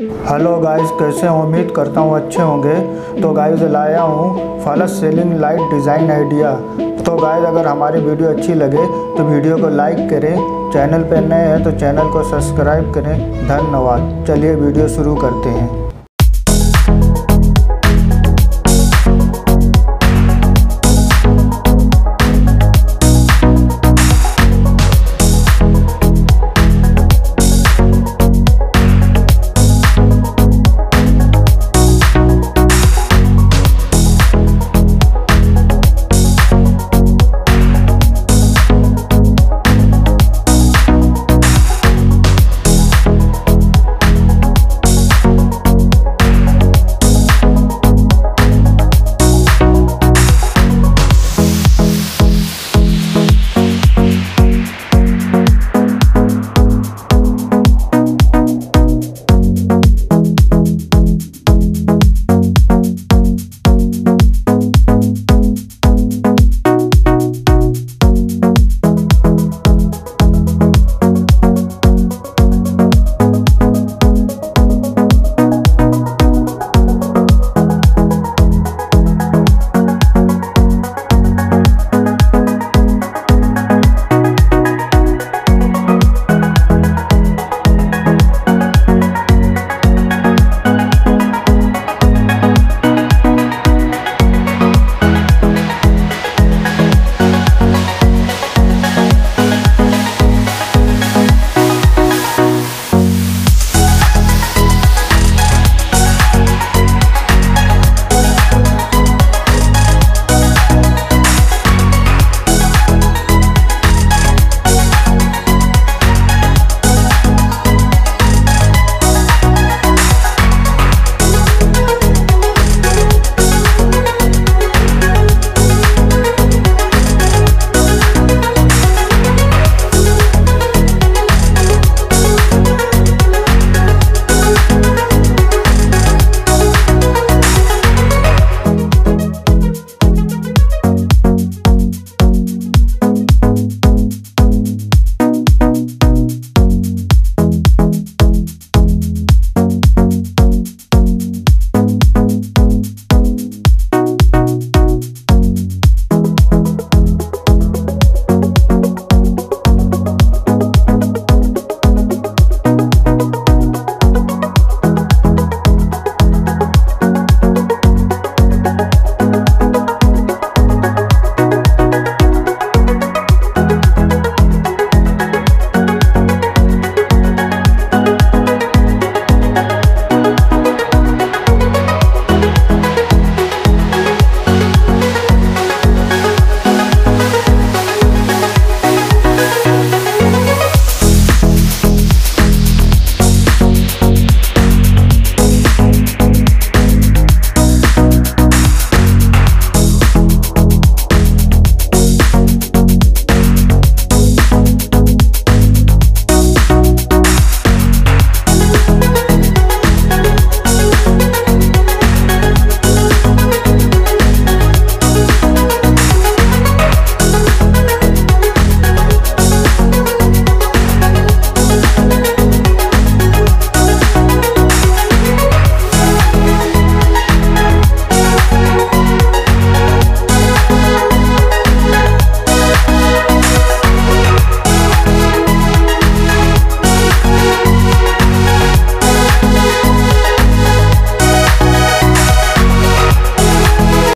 Hello guys, कैसे हो? उम्मीद करता हूँ अच्छे होंगे। तो गाइस लाया हूँ false ceiling light design idea. तो गाइस अगर हमारी वीडियो अच्छी लगे तो वीडियो को लाइक करें, चैनल पर नए हैं तो चैनल को सब्सक्राइब करें। धन्यवाद। चलिए वीडियो शुरू करते हैं।